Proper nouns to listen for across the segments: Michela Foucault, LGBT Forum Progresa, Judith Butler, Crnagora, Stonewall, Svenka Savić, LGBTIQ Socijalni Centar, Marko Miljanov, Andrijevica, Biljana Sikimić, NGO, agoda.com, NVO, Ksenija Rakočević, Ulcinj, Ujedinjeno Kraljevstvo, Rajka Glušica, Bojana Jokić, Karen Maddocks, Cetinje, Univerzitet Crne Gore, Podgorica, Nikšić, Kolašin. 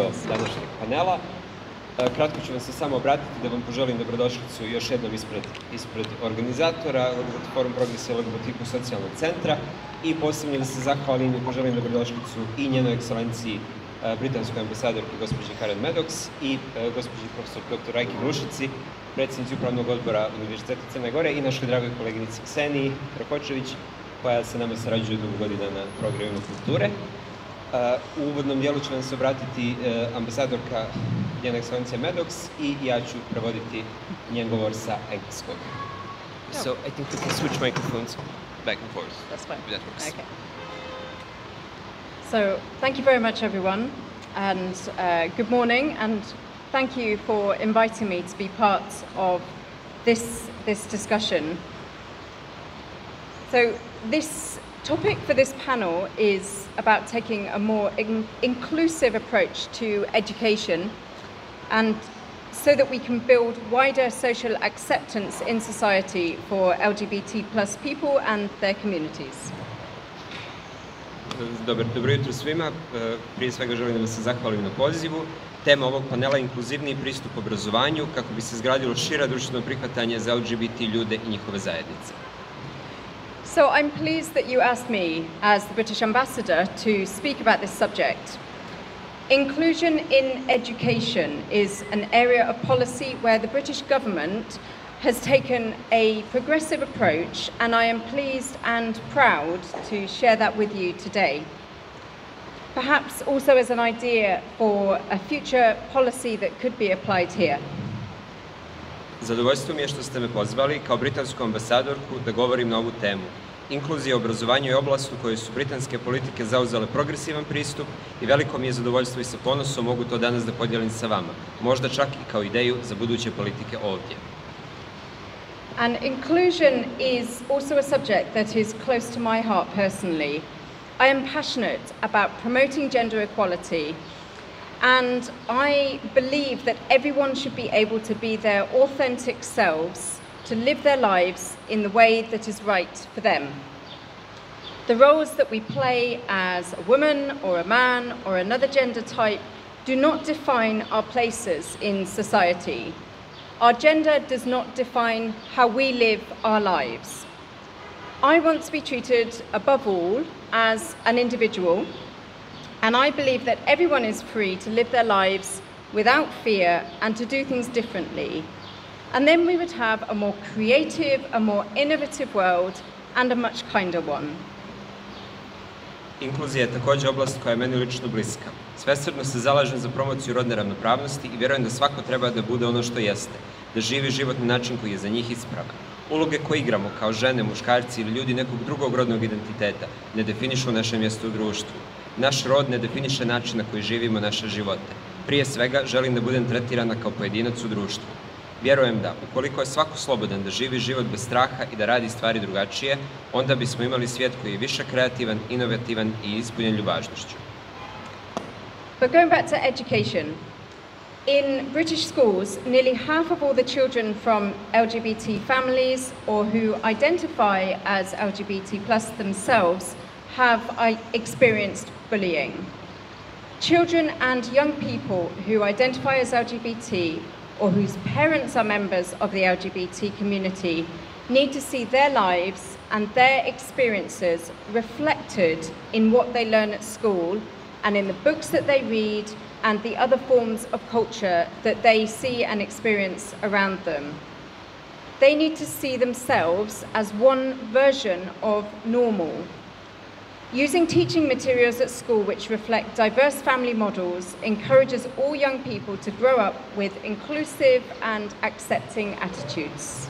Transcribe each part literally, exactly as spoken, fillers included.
dio današnjeg panela. Kratko ću vam se samo obratiti da vam poželim dobrodošlicu još jednom ispred, ispred organizatora L G B T Forum Progresa i L G B T I Q Socijalnog centra i posebno da se zahvalim i poželim dobrodošlicu i njenoj ekscelenciji britanskoj ambasadorki gospođi Karen Maddocks i gospođi profesor doktor Rajki Glušici, predsjednici Upravnog odbora Univerziteta Crne Gore i našoj dragoj koleginici Kseniji Rakočević, koja se nama sarađuje dugo godina na programima kulture. U uvodnom dijelu će nam se obratiti ambasadorka njena ekscelencija Maddocks i ja ću prevoditi njen govor sa engleskog. So I think we can switch microphones back and forth. That's fine. That works. Okay. So thank you very much, everyone, and uh, good morning, and thank you for inviting me to be part of this, this discussion. So this topic for this panel is about taking a more in inclusive approach to education, and so that we can build wider social acceptance in society for L G B T plus people and their communities. Dobar, dobro jutro svima. Prije svega želim da se zahvalim na pozivu. Tema ovog panela je inkluzivni pristup obrazovanju kako bi se izgradilo šira društveno prihvatanje za L G B T ljude i njihove zajednice. So I'm pleased that you asked me as the British ambassador to speak about this subject. Inclusion in education is an area of policy where the British government has taken a progressive approach, and I am pleased and proud to share that with you today. Perhaps also as an idea for a future policy that could be applied here. Zadovoljstvo mi je što ste me pozvali kao britansku ambasadorku da govorim na ovu temu. Inkluzija obrazovanja je oblast u kojoj su britanske politike zauzele progresivan pristup i veliko mi je zadovoljstvo i sa ponosom mogu to danas da podijelim sa vama, možda čak i kao ideju za buduće politike ovdje. And inclusion is also a subject that is close to my heart personally. I am passionate about promoting gender equality, and I believe that everyone should be able to be their authentic selves, to live their lives in the way that is right for them. The roles that we play as a woman or a man or another gender type do not define our places in society. Our gender does not define how we live our lives. I want to be treated, above all, as an individual, and I believe that everyone is free to live their lives without fear and to do things differently. And then we would have a more creative, a more innovative world, and a much kinder one. Inkluzija je također oblast koja je meni lično bliska. Svesrdno se zalažem za promociju rodne ravnopravnosti i vjerujem da svako treba da bude ono što jeste, da živi život na način koji je za njih ispravan. Uloge koje igramo kao žene, muškarci ili ljudi nekog drugog rodnog identiteta ne definišu naše mjesto u društvu. Naš rod ne definiše način na koji živimo naše živote. Prije svega, želim da budem tretirana kao pojedinac u društvu. Vjerujem da, ukoliko je svako slobodan da živi život bez straha i da radi stvari drugačije, onda bismo imali svijet koji je više kreativan, inovativan i ispunjen ljubaznošću. But going back to education, in British schools, nearly half of all the children from L G B T families or who identify as L G B T plus themselves have experienced bullying. Children and young people who identify as L G B T or whose parents are members of the L G B T community need to see their lives and their experiences reflected in what they learn at school and in the books that they read and the other forms of culture that they see and experience around them. They need to see themselves as one version of normal. Using teaching materials at school which reflect diverse family models encourages all young people to grow up with inclusive and accepting attitudes.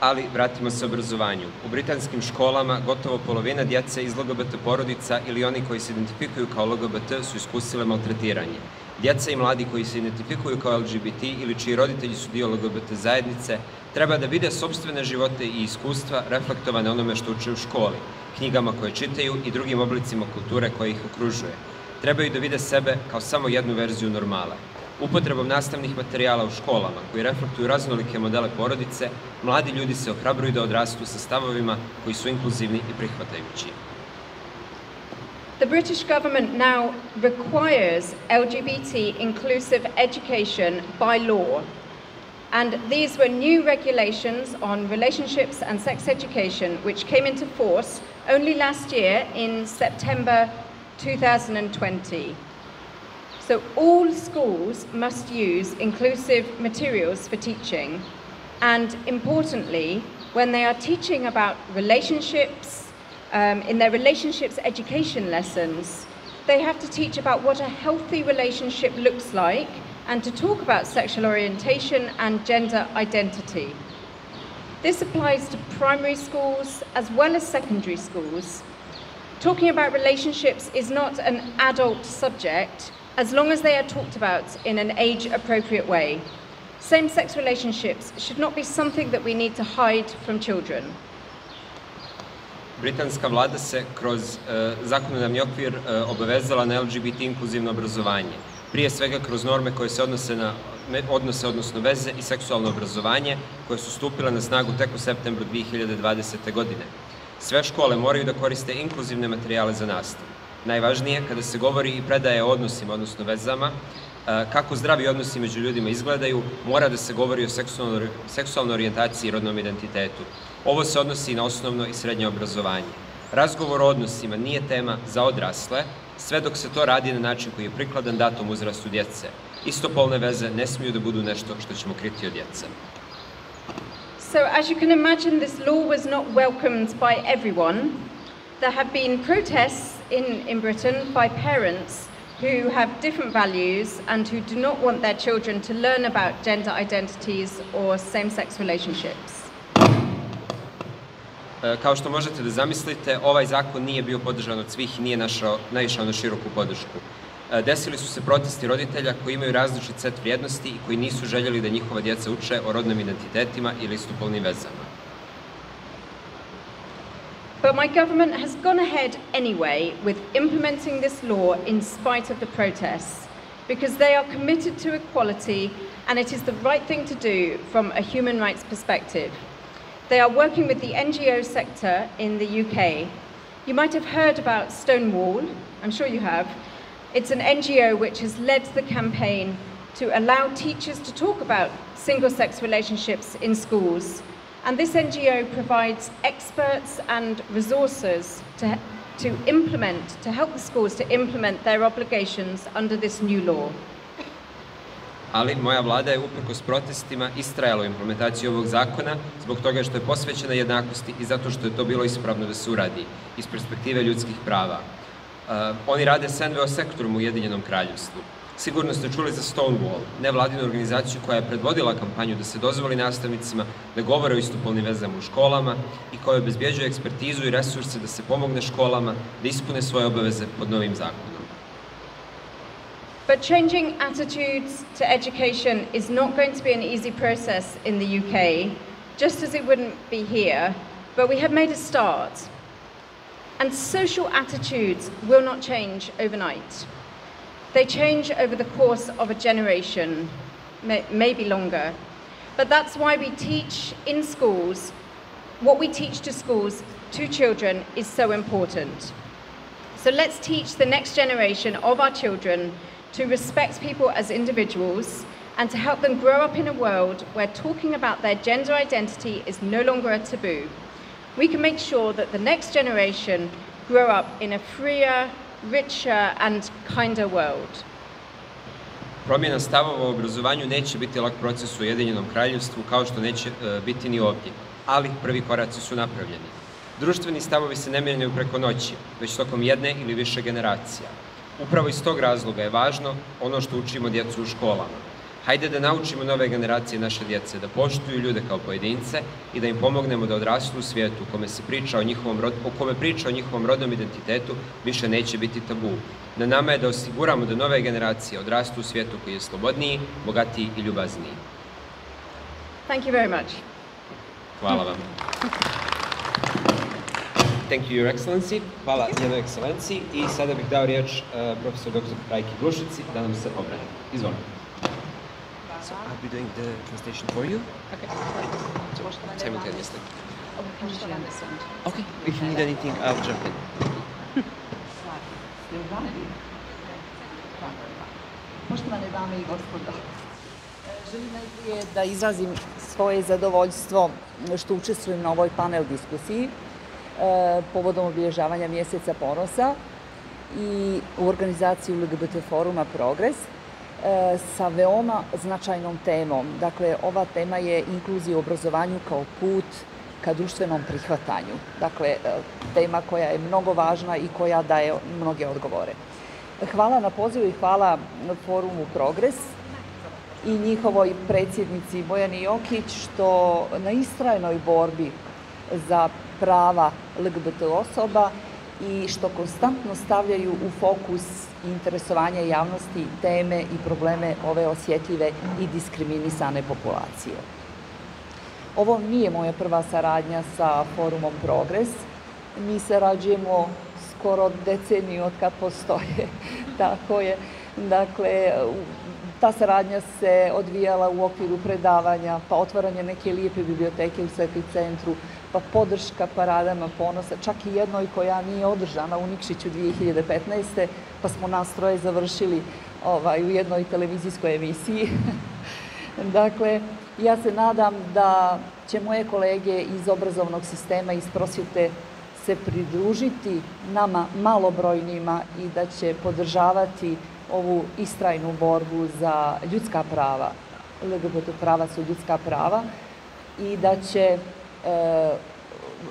Ali vratimo se obrazovanju. U britanskim školama gotovo polovina djece iz L G B T porodica ili oni koji se identifikuju kao L G B T su iskusile maltretiranje. Djeca i mladi koji se identifikuju kao L G B T ili čiji roditelji su dio L G B T zajednice treba da vide sopstvene živote i iskustva reflektovane onome što uče u školi, knjigama koje čitaju i drugim oblicima kulture koja ih okružuje. Trebaju da vide sebe kao samo jednu verziju normala. Upotrebom nastavnih materijala u školama koji reflektuju raznolike modele porodice, mladi ljudi se ohrabruju da odrastu sa stavovima koji su inkluzivni i prihvatajući. The British government now requires L G B T inclusive education by law, and these were new regulations on relationships and sex education which came into force only last year in September two thousand twenty. So all schools must use inclusive materials for teaching, and importantly, when they are teaching about relationships, um, in their relationships education lessons, they have to teach about what a healthy relationship looks like and to talk about sexual orientation and gender identity. This applies to primary schools as well as secondary schools. Talking about relationships is not an adult subject as long as they are talked about in an age-appropriate way. Same-sex relationships should not be something that we need to hide from children. Britanska vlada se kroz e, zakonodavni okvir e, obavezala na L G B T inkluzivno obrazovanje. Prije svega kroz norme koje se odnose na odnose, odnosno veze i seksualno obrazovanje, koje su stupile na snagu tek u septembru dvije hiljade dvadesete. godine. Sve škole moraju da koriste inkluzivne materijale za nastavu. Najvažnije, kada se govori i predaje o odnosima, odnosno vezama, kako zdravi odnosi među ljudima izgledaju, mora da se govori o seksualnoj orijentaciji i rodnom identitetu. Ovo se odnosi i na osnovno i srednje obrazovanje. Razgovor o odnosima nije tema za odrasle, sve dok se to radi na način koji je prikladan datom uzrastu djece. Istopolne veze ne smiju da budu nešto što ćemo kriti od djece. So, as you can imagine, this law was not welcomed by everyone. There have been protests in, in Britain by parents who have different values and who do not want their children to learn about gender identities or same-sex relationships. Kao što možete da zamislite, ovaj zakon nije bio podržan od svih i nije naišao na široku podršku. Desili su se protesti roditelja koji imaju različit set vrijednosti i koji nisu željeli da njihova djeca uče o rodnim identitetima ili istopolnim vezama. But my government has gone ahead anyway with implementing this law in spite of the protests, because they are committed to equality and it is the right thing to do from a human rights perspective. They are working with the N G O sector in the U K. You might have heard about Stonewall, I'm sure you have. It's an N G O which has led the campaign to allow teachers to talk about single-sex relationships in schools. And this N G O provides experts and resources to, to implement, to help the schools to implement their obligations under this new law. Ali moja vlada je uprkos protestima istrajala u implementaciji ovog zakona zbog toga što je posvećena jednakosti i zato što je to bilo ispravno da se uradi iz perspektive ljudskih prava. Uh, oni rade s N V O sektorom u Ujedinjenom Kraljevstvu. Sigurno ste čuli za Stonewall, nevladinu organizaciju koja je predvodila kampanju da se dozvoli nastavnicima da govore o istopolnim vezama u školama i koja obezbjeđuje ekspertizu i resurse da se pomogne školama da ispune svoje obaveze pod novim zakonom. But changing attitudes to education is not going to be an easy process in the U K, just as it wouldn't be here, but we have made a start. And social attitudes will not change overnight. They change over the course of a generation, may, maybe longer. But that's why we teach in schools, what we teach to schools, to children, is so important. So let's teach the next generation of our children to respect people as individuals and to help them grow up in a world where talking about their gender identity is no longer a taboo. We can make sure that the next generation grow up in a freer, richer and kinder world. Promjena stavova u obrazovanju neće biti lak proces u Ujedinjenom Kraljevstvu, kao što neće e, biti ni ovdje, ali prvi koraci su napravljeni. Društveni stavovi se ne mijenjaju preko noći, već tokom jedne ili više generacija. Upravo iz tog razloga je važno ono što učimo djecu u školama. Hajde da naučimo nove generacije naše djece da poštuju ljude kao pojedince i da im pomognemo da odrastu u svijetu u kome se priča o njihovom rod, o kome priča o njihovom rodnom identitetu više neće biti tabu. Na nama je da osiguramo da nove generacije odrastu u svijetu koji je slobodniji, bogatiji i ljubazniji. Thank you very much. Hvala vam. Thank you, Your Excellency. Hvala, Njenoj Ekscelenciji. I sada bih dao riječ uh, profesor doktor Rajki Glušici da nam se obrane. Izvolite. So I'll be doing the translation for you. Okay. Simultaneously. Okay. If you need anything, I'll jump in. Poštovane dame i gospodo, želim najprije da izrazim svoje zadovoljstvo što učestvujem na ovoj panel diskusiji povodom obilježavanja mjeseca ponosa i u organizaciji L G B T Foruma Progres sa veoma značajnom temom. Dakle, ova tema je inkluzija u obrazovanju kao put ka društvenom prihvatanju. Dakle, tema koja je mnogo važna i koja daje mnoge odgovore. Hvala na pozivu i hvala Forumu Progres i njihovoj predsjednici Bojani Jokić što na istrajnoj borbi za prava L G B T osoba i što konstantno stavljaju u fokus interesovanja javnosti teme i probleme ove osjetljive i diskriminisane populacije. Ovo nije moja prva saradnja sa Forumom Progres. Mi sarađujemo skoro deceniju od kad postoje. Tako je. Dakle, ta saradnja se odvijala u okviru predavanja, pa otvaranje neke lijepe biblioteke u Sveti centru, pa podrška paradama ponosa, čak i jednoj koja nije održana u Nikšiću dvije hiljade petnaeste. Pa smo nas troje završili ovaj, u jednoj televizijskoj emisiji. Dakle, ja se nadam da će moje kolege iz obrazovnog sistema, iz prosvjete, se pridružiti nama malobrojnima i da će podržavati ovu istrajnu borbu za ljudska prava. L G B T prava su ljudska prava i da će, e,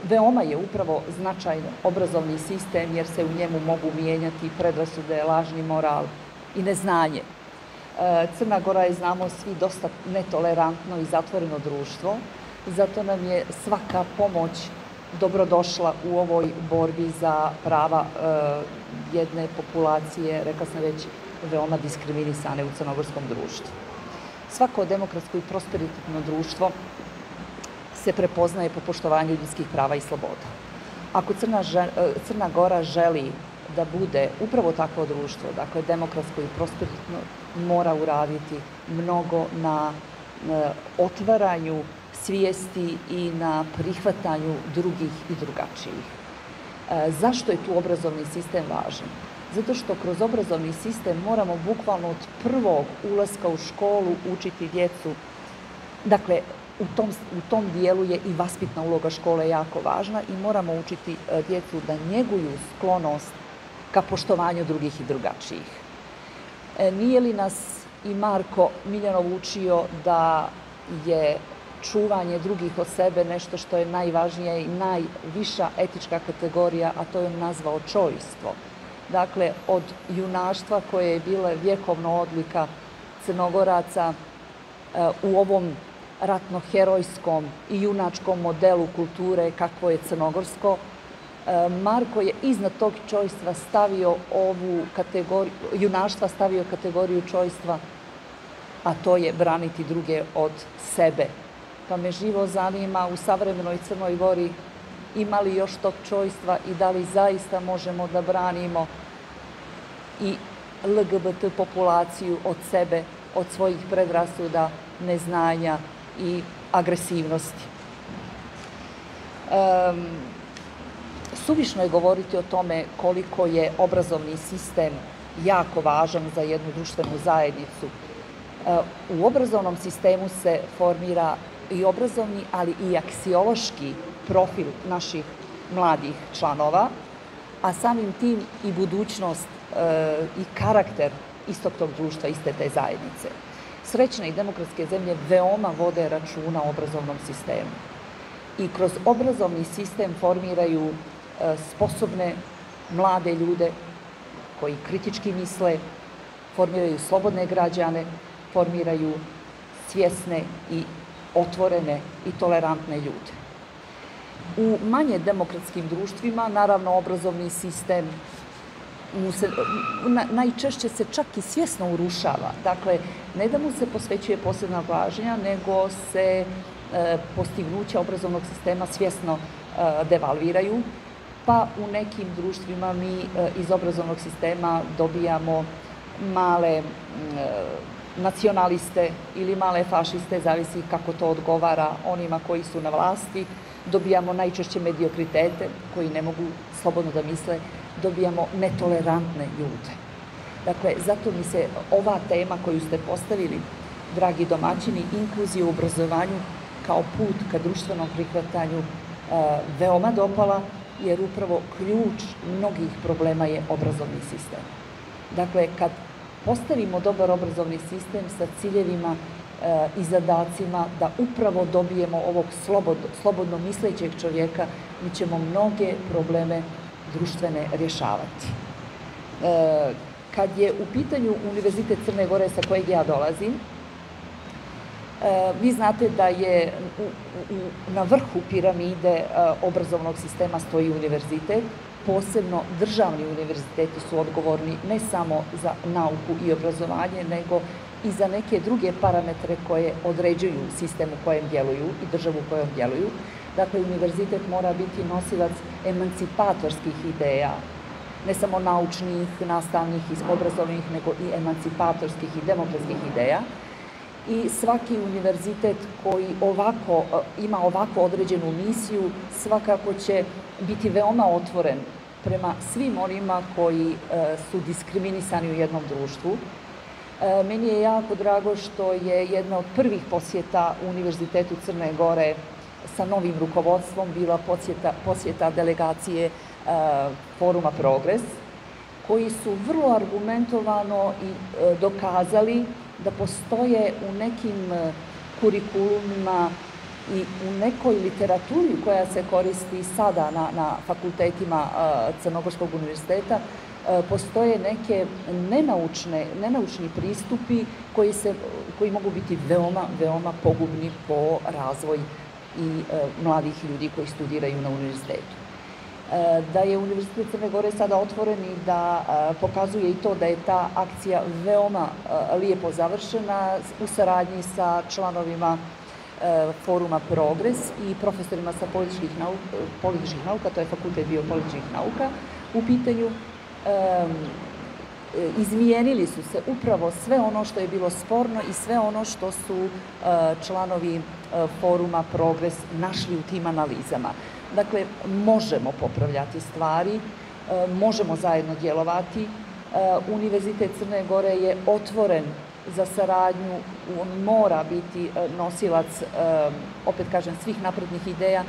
veoma je upravo značajno obrazovni sistem jer se u njemu mogu mijenjati predrasude, lažni moral i neznanje. E, Crna Gora je, znamo svi, dosta netolerantno i zatvoreno društvo, zato nam je svaka pomoć dobrodošla u ovoj borbi za prava e, jedne populacije, rekla sam već, veoma diskriminisane u crnogorskom društvu. Svako demokratsko i prosperitetno društvo se prepoznaje po poštovanju ljudskih prava i sloboda. Ako Crna, Crna Gora želi da bude upravo takvo društvo, dakle demokratsko i prosperitetno, mora uraditi mnogo na e, otvaranju svijesti i na prihvatanju drugih i drugačijih. E, zašto je tu obrazovni sistem važan? Zato što kroz obrazovni sistem moramo bukvalno od prvog ulaska u školu učiti djecu. Dakle, u tom, u tom dijelu je i vaspitna uloga škole jako važna i moramo učiti djecu da njeguju sklonost ka poštovanju drugih i drugačijih. E, nije li nas i Marko Miljanov učio da je čuvanje drugih od sebe nešto što je najvažnija i najviša etička kategorija, a to je nazvao čojstvo. Dakle, od junaštva koje je bila vjekovna odlika Crnogoraca u ovom ratno-herojskom i junačkom modelu kulture kakvo je crnogorsko, Marko je iznad tog čojstva stavio ovu kategoriju, junaštva stavio kategoriju čojstva, a to je braniti druge od sebe. Pa me živo zanima u savremenoj Crnoj Gori ima li još tog čojstva i da li zaista možemo da branimo i L G B T populaciju od sebe, od svojih predrasuda, neznanja i agresivnosti. Um, suvišno je govoriti o tome koliko je obrazovni sistem jako važan za jednu društvenu zajednicu. Um, u obrazovnom sistemu se formira i obrazovni, ali i aksiološki profil naših mladih članova, a samim tim i budućnost e, i karakter istog tog društva, iste te zajednice. Srećne i demokratske zemlje veoma vode računa o obrazovnom sistemu i kroz obrazovni sistem formiraju e, sposobne mlade ljude koji kritički misle, formiraju slobodne građane, formiraju svjesne i otvorene i tolerantne ljude. U manje demokratskim društvima, naravno, obrazovni sistem mu se, na, najčešće se čak i svjesno urušava. Dakle, ne da mu se posvećuje posebna pažnja, nego se e, postignuća obrazovnog sistema svjesno e, devalviraju, pa u nekim društvima mi e, iz obrazovnog sistema dobijamo male e, nacionaliste ili male fašiste, zavisi kako to odgovara onima koji su na vlasti. Dobijamo najčešće mediokritete koji ne mogu slobodno da misle, dobijamo netolerantne ljude. Dakle, zato mi se ova tema koju ste postavili, dragi domaćini, inkluzija u obrazovanju kao put ka društvenom prihvatanju veoma dopala, jer upravo ključ mnogih problema je obrazovni sistem. Dakle, kad postavimo dobar obrazovni sistem sa ciljevima i zadacima da upravo dobijemo ovog slobodno mislećeg čovjeka, mi ćemo mnoge probleme društvene rješavati. Kad je u pitanju Univerzitet Crne Gore sa kojeg ja dolazim, vi znate da je na vrhu piramide obrazovnog sistema stoji univerzitet. Posebno državni univerziteti su odgovorni ne samo za nauku i obrazovanje, nego i za neke druge parametre koje određuju sistem u kojem djeluju i državu u kojem djeluju. Dakle, univerzitet mora biti nosilac emancipatorskih ideja, ne samo naučnih, nastavnih, obrazovnih, nego i emancipatorskih i demokratskih ideja. I svaki univerzitet koji ovako, ima ovako određenu misiju svakako će biti veoma otvoren prema svim onima koji su diskriminisani u jednom društvu. Meni je jako drago što je jedna od prvih posjeta Univerzitetu Crne Gore sa novim rukovodstvom bila posjeta, posjeta delegacije Foruma Progres, koji su vrlo argumentovano i dokazali da postoje u nekim kurikulumima i u nekoj literaturi koja se koristi sada na, na fakultetima Crnogorskog univerziteta, postoje neke nenaučne, nenaučni pristupi koji, se, koji mogu biti veoma, veoma pogubni po razvoj i mladih ljudi koji studiraju na univerzitetu. Da je Univerzitet Crne Gore sada otvoren i da pokazuje i to da je ta akcija veoma lijepo završena u saradnji sa članovima Foruma Progres i profesorima sa političkih nauka, političkih nauka to je Fakultet biopolitičkih nauka, u pitanju. Izmijenili su se upravo sve ono što je bilo sporno i sve ono što su članovi Foruma Progres našli u tim analizama. Dakle, možemo popravljati stvari, možemo zajedno djelovati. Univerzitet Crne Gore je otvoren za saradnju, on mora biti nosilac, opet kažem, svih naprednih ideja,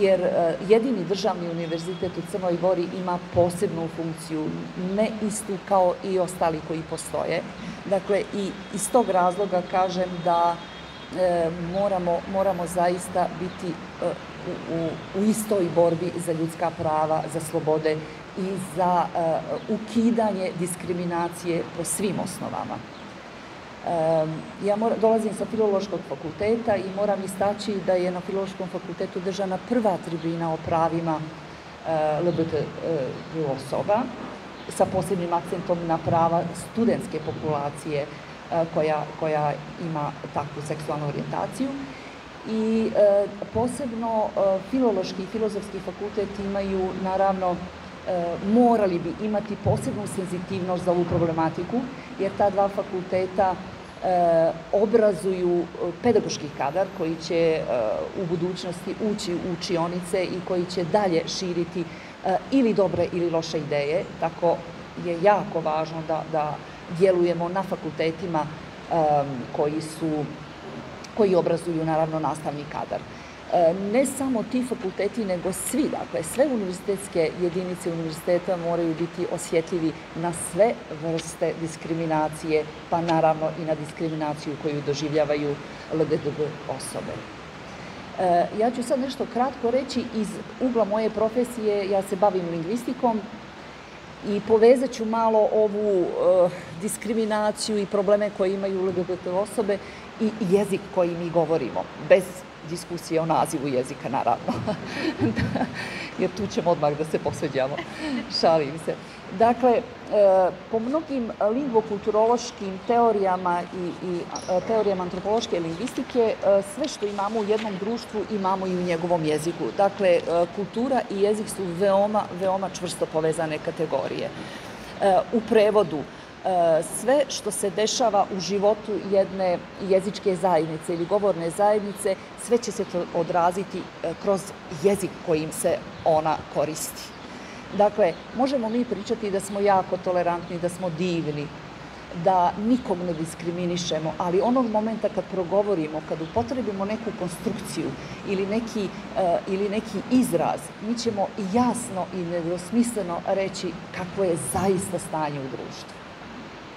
jer jedini državni univerzitet u Crnoj Gori ima posebnu funkciju, ne istu kao i ostali koji postoje. Dakle, i iz tog razloga kažem da e, moramo, moramo zaista biti e, u, u istoj borbi za ljudska prava, za slobode i za e, ukidanje diskriminacije po svim osnovama. Ja dolazim sa Filološkog fakulteta i moram istaći da je na Filološkom fakultetu držana prva tribina o pravima L G B T osoba sa posebnim akcentom na prava studentske populacije koja ima takvu seksualnu orijentaciju. I posebno Filološki i Filozofski fakultet imaju, naravno, morali bi imati posebnu senzitivnost za ovu problematiku, jer ta dva fakulteta obrazuju pedagoški kadar koji će u budućnosti ući u učionice i koji će dalje širiti ili dobre ili loše ideje. Tako je jako važno da, da djelujemo na fakultetima koji, su, koji obrazuju naravno nastavni kadar. Ne samo ti fakulteti, nego svi, dakle, sve univerzitetske jedinice univerziteta moraju biti osjetljivi na sve vrste diskriminacije, pa naravno i na diskriminaciju koju doživljavaju L G B T osobe. Ja ću sad nešto kratko reći iz ugla moje profesije, ja se bavim lingvistikom i povezat ću malo ovu diskriminaciju i probleme koje imaju L G B T osobe i jezik koji mi govorimo, bez diskusije o nazivu jezika, naravno. Jer tu ćemo odmah da se posveđamo. Šalim se. Dakle, po mnogim lingvokulturološkim teorijama i, i teorijama antropološke lingvistike, sve što imamo u jednom društvu imamo i u njegovom jeziku. Dakle, kultura i jezik su veoma, veoma čvrsto povezane kategorije. U prevodu, sve što se dešava u životu jedne jezičke zajednice ili govorne zajednice, sve će se to odraziti kroz jezik kojim se ona koristi. Dakle, možemo mi pričati da smo jako tolerantni, da smo divni, da nikog ne diskriminišemo, ali onog momenta kad progovorimo, kad upotrebimo neku konstrukciju ili neki, uh, ili neki izraz, mi ćemo jasno i nedvosmisleno reći kakvo je zaista stanje u društvu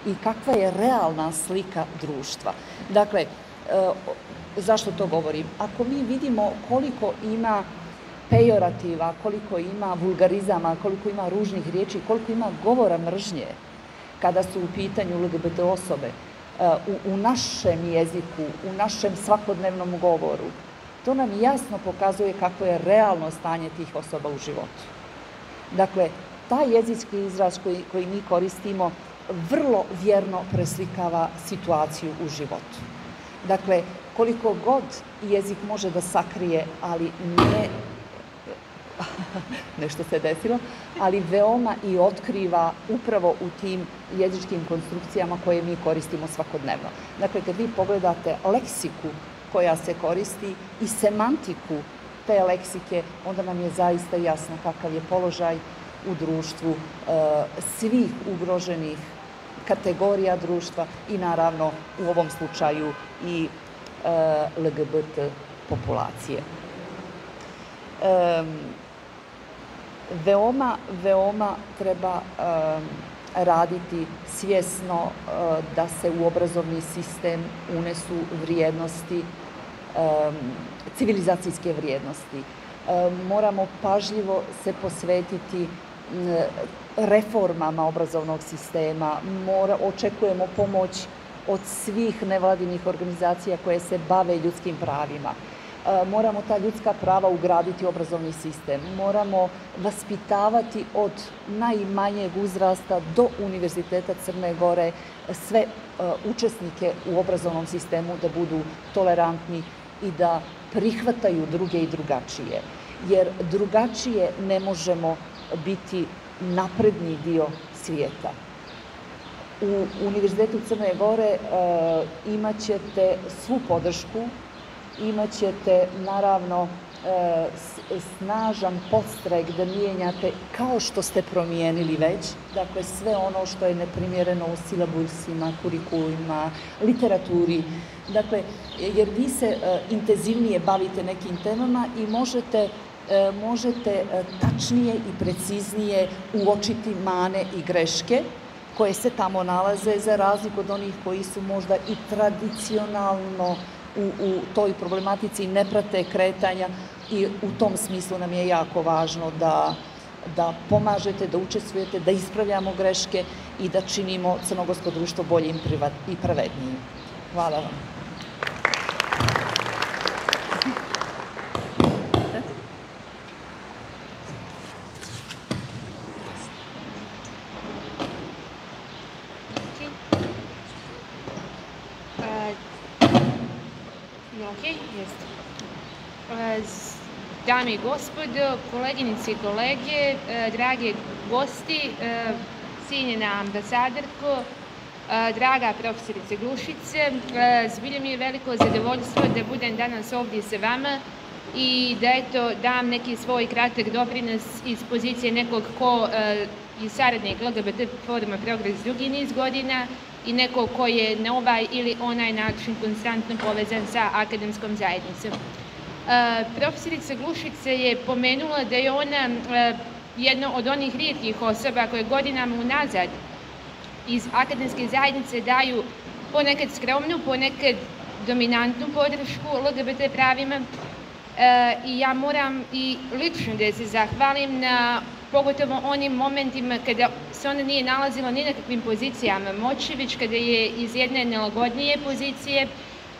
i kakva je realna slika društva. Dakle, uh, zašto to govorim? Ako mi vidimo koliko ima pejorativa, koliko ima vulgarizama, koliko ima ružnih riječi, koliko ima govora mržnje, kada su u pitanju L G B T osobe, u, u našem jeziku, u našem svakodnevnom govoru, to nam jasno pokazuje kako je realno stanje tih osoba u životu. Dakle, taj jezički izraz koji, koji mi koristimo vrlo vjerno preslikava situaciju u životu. Dakle, koliko god jezik može da sakrije, ali ne... nešto se desilo, ali veoma i otkriva upravo u tim jezičkim konstrukcijama koje mi koristimo svakodnevno. Dakle, kad vi pogledate leksiku koja se koristi i semantiku te leksike, onda nam je zaista jasno kakav je položaj u društvu svih ugroženih kategorija društva i naravno u ovom slučaju i L G B T populacije. Veoma, veoma treba um, raditi svjesno uh, da se u obrazovni sistem unesu vrijednosti, um, civilizacijske vrijednosti. Um, moramo pažljivo se posvetiti um, reformama obrazovnog sistema. Mora, očekujemo pomoć od svih nevladinih organizacija koje se bave ljudskim pravima. Moramo ta ljudska prava ugraditi u obrazovni sistem. Moramo vaspitavati od najmanjeg uzrasta do Univerziteta Crne Gore sve učesnike u obrazovnom sistemu da budu tolerantni i da prihvataju druge i drugačije. Jer drugačije ne možemo biti napredni dio svijeta. U Univerzitetu Crne Gore imat ćete svu podršku, imat ćete naravno snažan podstrek da mijenjate kao što ste promijenili već. Dakle, sve ono što je neprimjereno u silabusima, kurikulima, literaturi. Dakle, jer vi se intenzivnije bavite nekim temama i možete, možete tačnije i preciznije uočiti mane i greške koje se tamo nalaze, za razliku od onih koji su možda i tradicionalno U, u toj problematici ne prate kretanja i u tom smislu nam je jako važno da, da pomažete, da učestvujete, da ispravljamo greške i da činimo crnogorsko društvo boljim i pravednijim. Hvala vam. Dame i gospodo, koleginice i kolege, drage gosti, cijenjena ambasadorko, draga profesorice Glušice, zbilja mi je veliko zadovoljstvo da budem danas ovdje sa vama i da eto dam neki svoj kratak doprinos iz pozicije nekog ko je saradnik L G B T Foruma Progresa dugi niz godina i nekog ko je na ovaj ili onaj način konstantno povezan sa akademskom zajednicom. Uh, profesorica Glušica je pomenula da je ona uh, jedna od onih rijetkih osoba koje godinama unazad iz akademske zajednice daju ponekad skromnu, ponekad dominantnu podršku L G B T pravima uh, i ja moram i lično da se zahvalim na pogotovo onim momentima kada se ona nije nalazila ni na kakvim pozicijama moći, već kada je iz jedne nelagodnije pozicije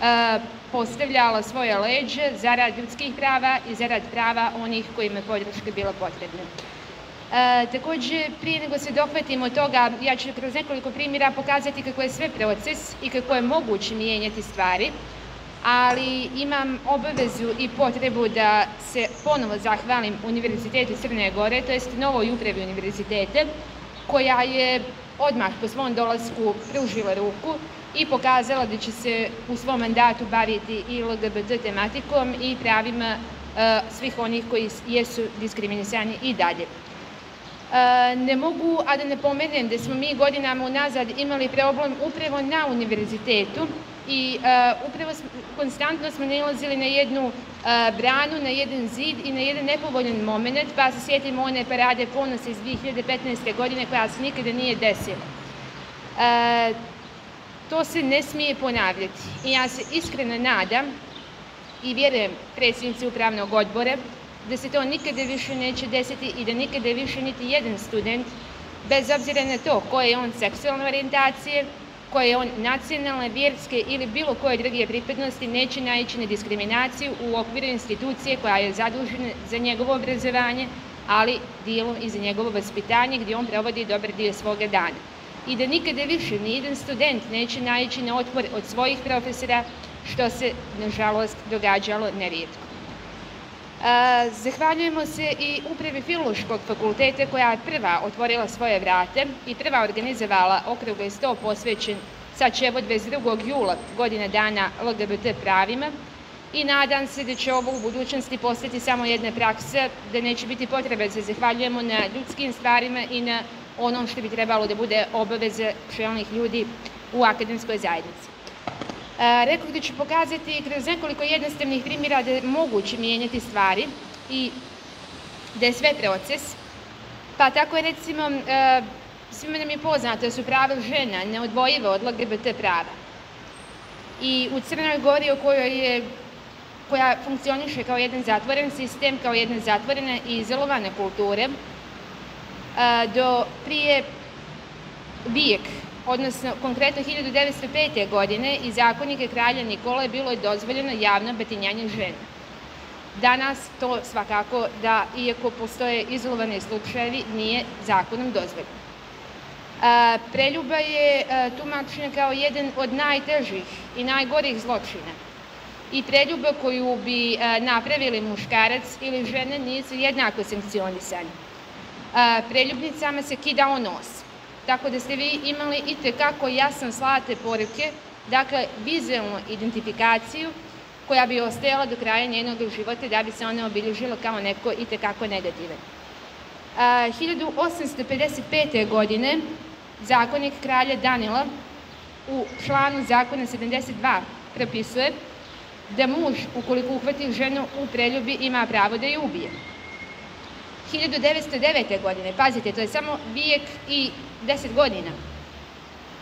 uh, postavljala svoje leđe zarad ljudskih prava i zarad prava onih kojima je podrška bila potrebna. E, također, prije nego se dohvatimo toga, ja ću kroz nekoliko primjera pokazati kako je sve proces i kako je moguće mijenjati stvari, ali imam obavezu i potrebu da se ponovo zahvalim Univerzitetu Crne Gore, to jest novoj upravi univerzitete, koja je odmah po svom dolasku pružila ruku i pokazala da će se u svom mandatu baviti i L G B T tematikom i pravima e, svih onih koji jesu diskriminisani i dalje. E, Ne mogu, a da ne pomenem da smo mi godinama unazad imali problem upravo na univerzitetu i upravo konstantno smo nailazili na jednu branu, na jedan zid i na jedan nepovoljan moment, pa se sjetimo one parade ponosa iz dvije hiljade petnaeste. godine koja se nikada nije desila. To se ne smije ponavljati i ja se iskreno nadam i vjerujem predsjednici upravnog odbora da se to nikada više neće desiti i da nikada više niti jedan student, bez obzira na to koje je on seksualne orijentacije, koje je on nacionalne, vjerske ili bilo koje druge pripadnosti, neće naići na diskriminaciju u okviru institucije koja je zadužena za njegovo obrazovanje, ali dijelom i za njegovo vaspitanje gdje on provodi dobar dio svoga dana. I da nikada više nijedan student neće naići na otpor od svojih profesora, što se, nažalost, događalo nerijetko. Zahvaljujemo se i upravi Filološkog fakulteta koja je prva otvorila svoje vrate i prva organizovala okrugli sto posvećen sa ćevo dvadeset drugog jula godina dana L G B T pravima i nadam se da će ovo u budućnosti postati samo jedna praksa, da neće biti potrebe da se zahvaljujemo na ljudskim stvarima i na onom što bi trebalo da bude obaveza čelnih ljudi u akademskoj zajednici. Rekao da ću pokazati kroz nekoliko jednostavnih primjera da je moguće mijenjati stvari i da je sve proces. Pa tako je recimo, svima nam je poznato da su prava žena neodvojive od L G B T prava. I u Crnoj Gori koja funkcioniše kao jedan zatvoren sistem, kao jedna zatvorena i izolovana kultura, do prije vijek, odnosno konkretno hiljadu devetsto pete. godine i zakonike kralja Nikola je bilo dozvoljeno javno batinjanje žena. Danas to svakako da, iako postoje izolovani slučajevi, nije zakonom dozvoljeno. Preljuba je tumačena kao jedan od najtežih i najgorih zločina. I preljuba koju bi napravili muškarac ili žena nisu jednako sankcionisani. Preljubnicama se kidao nos. Tako da ste vi imali i tekako jasno slate poruke, dakle vizualnu identifikaciju koja bi ostajala do kraja njenog života da bi se ona obilježila kao neko i tekako negativan. hiljadu osamsto pedeset pete. godine zakonik kralja Danila u članu zakona sedamdeset dva propisuje da muž ukoliko uhvati ženu u preljubi ima pravo da je ubije. hiljadu devetsto devete. godine, pazite, to je samo vijek i deset godina.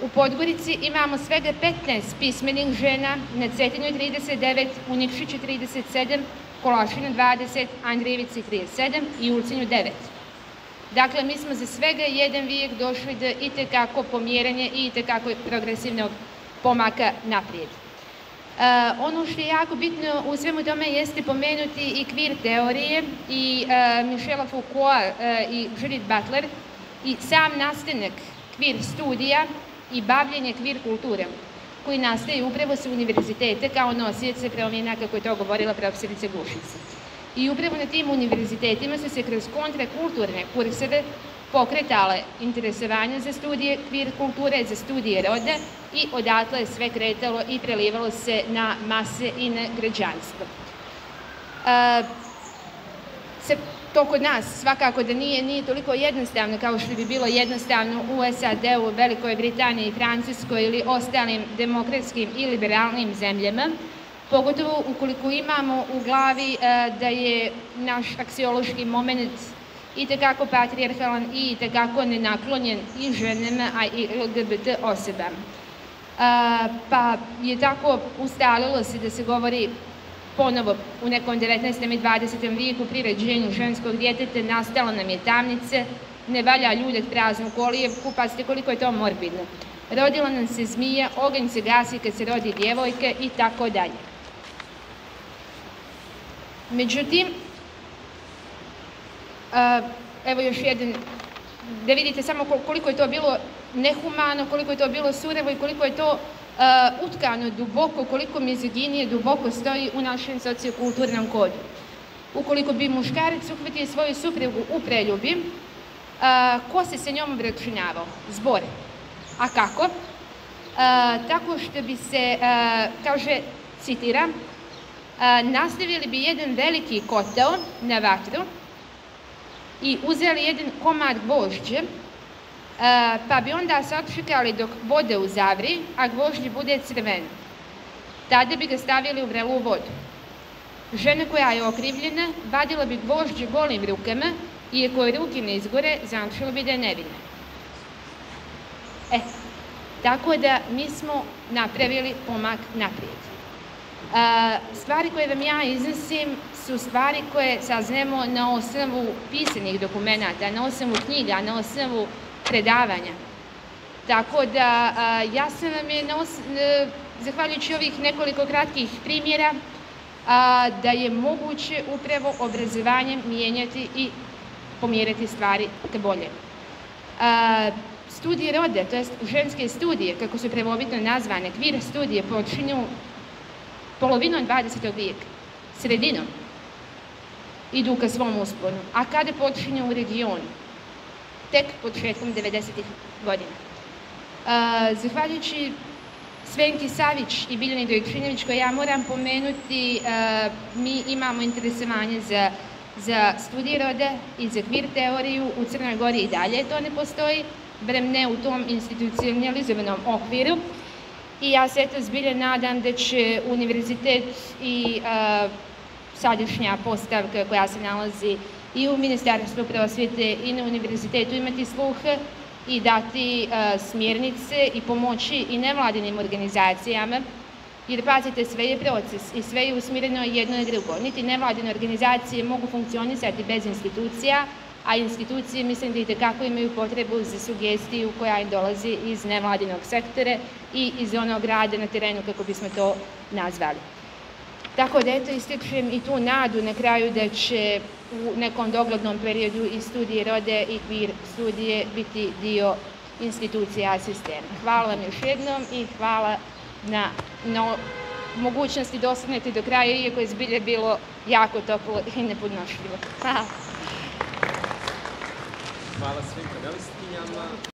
U Podgorici imamo svega petnaest pismenih žena, na Cetinju trideset devet, u Nikšiću trideset sedam, Kolašinu dvadeset, Andrijevici trideset sedam i Ulcinju devet. Dakle, mi smo za svega jedan vijek došli do itekako pomjeranja i itekako progresivnog pomaka naprijed. Ono što je jako bitno u svemu tome jeste pomenuti i queer teorije i Michela Foucault i Judith Butler i sam nastanak queer studija i bavljenje queer kulturom koji nastaje upravo sa univerzitete kao nosioce promjena, kako je to govorila profesorica Glušica. I upravo na tim univerzitetima su se kroz kontrakulturne kurseve pokretale interesovanje za studije queer kulture, za studije roda i odatle je sve kretalo i prelivalo se na mase i na građanstvo. To kod nas svakako da nije, nije toliko jednostavno kao što bi bilo jednostavno u S A D-u, Velikoj Britaniji, Francuskoj ili ostalim demokratskim i liberalnim zemljama, pogotovo ukoliko imamo u glavi da je naš aksiološki moment i tekako patrijarhalan i tekako nenaklonjen i ženama, a i L G B T osobama. Pa je tako ustalilo se da se govori ponovo u nekom devetnaestom i dvadesetom vijeku pri rađenju ženskog djeteta nastala nam je tamnice, ne valja ljulja praznu kolijevku, pazite koliko je to morbidno. Rodila nam se zmija, oganj se gasi kad se rodi djevojke i tako dalje. Međutim, evo još jedan, da vidite samo koliko je to bilo nehumano, koliko je to bilo surovo i koliko je to utkano duboko, koliko mizoginije duboko stoji u našem sociokulturnom kodu. Ukoliko bi muškarac uhvatio svoju suprugu u preljubi, ko se sa njom obračunavao? Zbor. A kako? Tako što bi se, kaže, citiram, nastavili bi jedan veliki kotao na vatru i uzeli jedan komad gvožđe, pa bi onda sačekali dok voda uzavri, a gvožđe bude crven. Tada bi ga stavili u vrelu vodu. Žena koja je okrivljena vadila bi gvožđe golim rukama i ako je ruke ne izgore, značilo bi da je nevina. E, tako da mi smo napravili pomak naprijed. Stvari koje vam ja iznosim su stvari koje saznemo na osnovu pisanih dokumenta, na osnovu knjiga, na osnovu predavanja. Tako da ja sam vam je, zahvaljujući ovih nekoliko kratkih primjera, da je moguće upravo obrazovanjem mijenjati i pomjerati stvari te bolje. Studije roda, to je ženske studije, kako su prvobitno nazvane, queer studije, počinju polovinom dvadesetog vijeka, sredinom, idu ka svom usponu, a kada počinju u regionu, tek početkom devedesetih godina. Zahvaljujući Svenki Savić i Biljani Sikimić, koje ja moram pomenuti, mi imamo interesovanje za studije roda i za queer teoriju, u Crnoj Gori i dalje to ne postoji, barem ne u tom institucionalizovanom okviru. I ja se eto zbilja nadam da će univerzitet i sadašnja postavka koja se nalazi i u Ministarstvu prosvjete i na univerzitetu imati sluh i dati smjernice i pomoći i nevladinim organizacijama. Jer pazite, sve je proces i sve je usmjereno jedno i drugo. Niti nevladine organizacije mogu funkcionisati bez institucija, a institucije mislim da i tekako imaju potrebu za sugestiju koja im dolazi iz nevladinog sektora i iz onog rada na terenu, kako bismo to nazvali. Tako da eto ističem i tu nadu na kraju da će u nekom doglednom periodu i studije rode i queer studije biti dio institucija sistema. Hvala vam još jednom i hvala na mogućnosti da ostanete do kraja, iako je zbilje bilo jako toplo i nepodnošljivo. Hvala. Hvala svim panelistima.